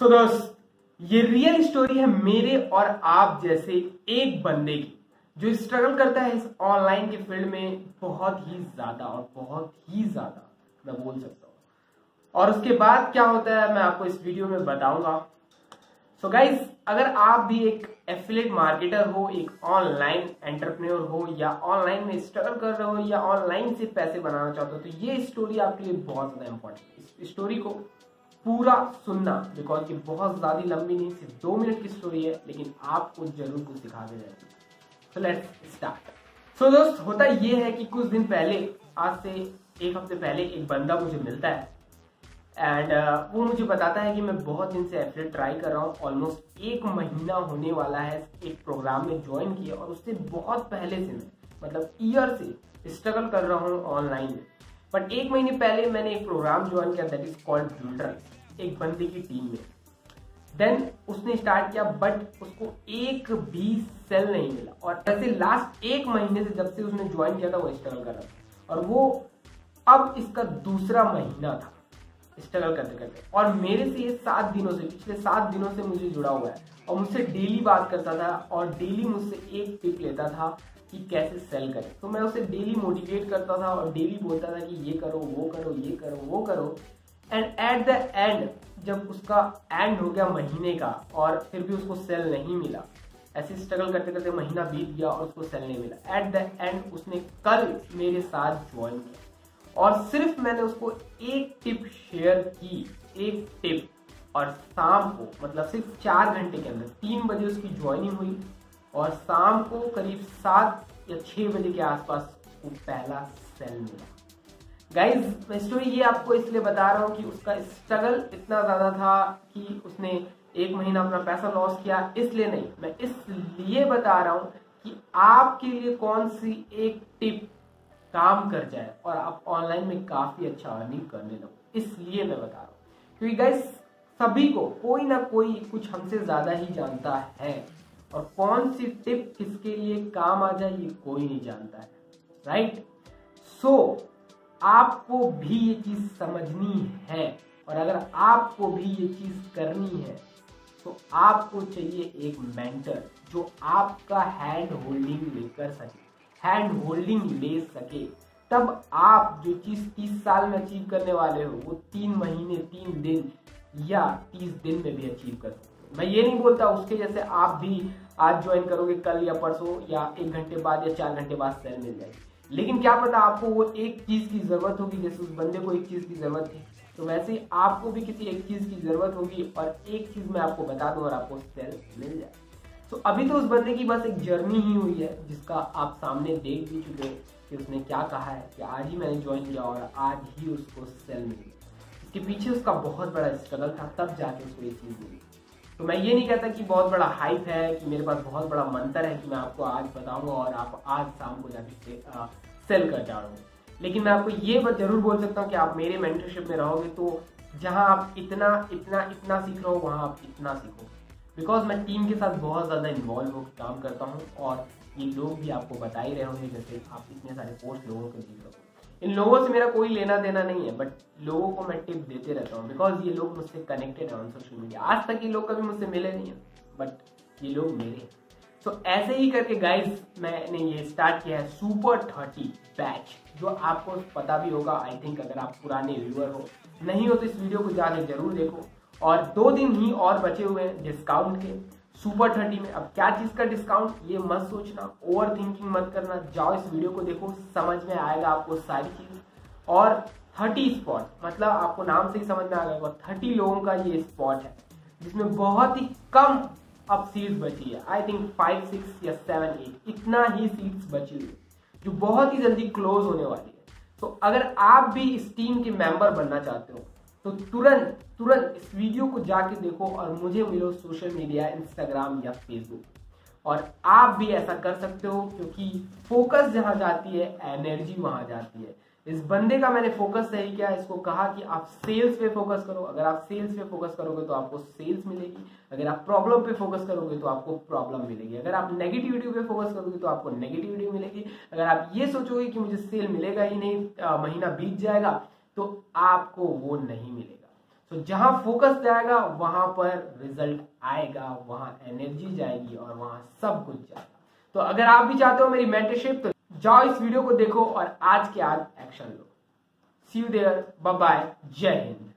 सो दोस्त, ये real story है मेरे और आप जैसे एक बंदे की जो स्ट्रगल करता है इस ऑनलाइन के फील्ड में बहुत ही ज्यादा मैं बोल सकता हूँ। और उसके बाद क्या होता है मैं आपको इस वीडियो में बताऊंगा। सो गाइज, अगर आप भी एक एफिलिएट मार्केटर हो, एक ऑनलाइन एंटरप्रेन्योर हो, या ऑनलाइन में स्ट्रगल कर रहे हो, या ऑनलाइन से पैसे बनाना चाहते हो, तो ये स्टोरी आपके लिए बहुत ज्यादा इंपॉर्टेंट है। इस स्टोरी को पूरा सुनना, बिकॉज कि बहुत ज्यादा लंबी नहीं, सिर्फ 2 मिनट की स्टोरी है, लेकिन आपको जरूर कुछ सिखा के जाएगी। So let's start. सो दोस्त, होता ये है कि कुछ दिन पहले, आज से 1 हफ्ते पहले, एक बंदा मुझे मिलता है एंड वो मुझे बताता है कि मैं बहुत दिन से एफिलिएट ट्राई कर रहा हूँ, ऑलमोस्ट 1 महीना होने वाला है, एक प्रोग्राम में ज्वाइन किया और उससे बहुत पहले से मैं मतलब ईयर से स्ट्रगल कर रहा हूँ ऑनलाइन में। बट 1 महीने पहले मैंने एक प्रोग्राम ज्वाइन किया, दैट इज कॉल्ड बिल्डरल, एक बंदे की टीम में। देन उसने स्टार्ट किया बट उसको 1 भी सेल नहीं मिला, और ऐसे लास्ट 1 महीने से जब से उसने ज्वाइन किया था वो स्ट्रगल कर रहा था, और वो अब इसका 2रा महीना था स्ट्रगल करते करते। और मेरे से ये 7 दिनों से, पिछले 7 दिनों से मुझे जुड़ा हुआ है और मुझसे डेली बात करता था और डेली मुझसे एक टिप लेता था कि कैसे सेल करें। तो मैं उसे डेली मोटिवेट करता था और डेली बोलता था कि ये करो, वो करो, ये करो, वो करो। एंड एट द एंड जब उसका एंड हो गया महीने का और फिर भी उसको सेल नहीं मिला, ऐसे स्ट्रगल करते करते महीना बीत गया और उसको सेल नहीं मिला। एट द एंड उसने कल मेरे साथ ज्वाइन किया और सिर्फ मैंने उसको एक टिप शेयर की, एक टिप, और शाम को मतलब सिर्फ 4 घंटे के अंदर 3 बजे उसकी ज्वाइनिंग हुई और शाम को करीब 7 या 6 बजे के आसपास वो पहला सेल मिला। गाइज, मैं स्टोरी ये आपको इसलिए बता रहा हूँ कि उसका स्ट्रगल इतना ज़्यादा था कि उसने 1 महीना अपना पैसा लॉस किया, इसलिए नहीं, मैं इसलिए बता रहा हूँ कि आपके लिए कौन सी एक टिप काम कर जाए और आप ऑनलाइन में काफ़ी अच्छा अर्निंग करने लगो, इसलिए मैं बता रहा हूँ। क्योंकि गाइज, सभी को कोई ना कोई कुछ हमसे ज़्यादा ही जानता है और कौन सी टिप किसके लिए काम आ जाए ये कोई नहीं जानता है, राइट? सो आपको भी ये चीज़ समझनी है, और अगर आपको भी ये चीज़ करनी है तो आपको चाहिए एक मेंटर जो आपका हैंड होल्डिंग ले सके। तब आप जो चीज़ 30 साल में अचीव करने वाले हो वो 3 महीने, 3 दिन या 30 दिन में भी अचीव कर सकते। मैं ये नहीं बोलता उसके जैसे आप भी आज ज्वाइन करोगे, कल या परसों या 1 घंटे बाद या 4 घंटे बाद सेल मिल जाएगी, लेकिन क्या पता आपको वो एक चीज़ की ज़रूरत होगी, जैसे उस बंदे को एक चीज़ की ज़रूरत थी, तो वैसे ही आपको भी किसी एक चीज़ की ज़रूरत होगी और एक चीज़ मैं आपको बता दूँ और आपको सेल मिल जाए। तो अभी तो उस बंदे की बस एक जर्नी ही हुई है, जिसका आप सामने देख भी चुके कि उसने क्या कहा है कि आज ही मैंने ज्वाइन किया और आज ही उसको सेल मिली। इसके पीछे उसका बहुत बड़ा स्ट्रगल था, तब जाके उसको ये चीज़ मिली। तो मैं ये नहीं कहता कि बहुत बड़ा हाइप है, कि मेरे पास बहुत बड़ा मंत्र है कि मैं आपको आज बताऊंगा और आप आज शाम को जाके सेल कर जाओगे, लेकिन मैं आपको ये बात जरूर बोल सकता हूँ कि आप मेरे मेंटरशिप में रहोगे तो जहाँ आप इतना सीख रहे हो वहाँ आप इतना सीखो, बिकॉज मैं टीम के साथ बहुत ज़्यादा इन्वॉल्व होकर काम करता हूँ। और ये लोग भी आपको बता ही रहे होंगे, जैसे आप इतने सारे कोर्स लोगों को देख रहे हो, इन लोगों से मेरा कोई लेना देना नहीं है, बट लोगों को मैं टिप देते रहता हूँ बिकॉज ये लोग मुझसे कनेक्टेड हैं ऑन सोशल मीडिया। आज तक ये लोग कभी मुझसे मिले नहीं हैं, बट ये लोग मेरे हैं। तो ऐसे ही करके गाइज मैंने ये स्टार्ट किया है सुपर 30 बैच, जो आपको पता भी होगा, आई थिंक, अगर आप पुराने व्यूअर हो। नहीं हो तो इस वीडियो को जाके जरूर देखो। और 2 दिन ही और बचे हुए हैं डिस्काउंट के सुपर 30 में। अब क्या चीज़ का डिस्काउंट ये मत सोचना, ओवर थिंकिंग मत करना, जाओ इस वीडियो को देखो, समझ में आएगा आपको सारी चीज़। और 30 स्पॉट, मतलब आपको नाम से ही समझ में आ जाएगा, 30 लोगों का ये स्पॉट है जिसमें बहुत ही कम अब सीट्स बची है। आई थिंक 5, 6 या 7, 8 इतना ही सीट्स बची हुई है, जो बहुत ही जल्दी क्लोज होने वाली है। तो अगर आप भी इस टीम के मेंबर बनना चाहते हो तो तुरंत इस वीडियो को जाके देखो और मुझे मिलो सोशल मीडिया, इंस्टाग्राम या फेसबुक। और आप भी ऐसा कर सकते हो, क्योंकि फोकस जहाँ जाती है एनर्जी वहाँ जाती है। इस बंदे का मैंने फोकस सही किया, इसको कहा कि आप सेल्स पे फोकस करो। अगर आप सेल्स पे फोकस करोगे तो आपको सेल्स मिलेगी, अगर आप प्रॉब्लम पे फोकस करोगे तो आपको प्रॉब्लम मिलेगी, अगर आप नेगेटिविटी पे फोकस करोगे तो आपको नेगेटिविटी मिलेगी। अगर आप ये सोचोगे कि मुझे सेल मिलेगा ही नहीं, महीना बीत जाएगा, तो आपको वो नहीं मिलेगा। तो जहां फोकस जाएगा वहां पर रिजल्ट आएगा, वहां एनर्जी जाएगी और वहां सब कुछ जाएगा। तो अगर आप भी चाहते हो मेरी मेंटरशिप तो जाओ इस वीडियो को देखो और आज के आज एक्शन लो। See you there, bye bye, जय हिंद।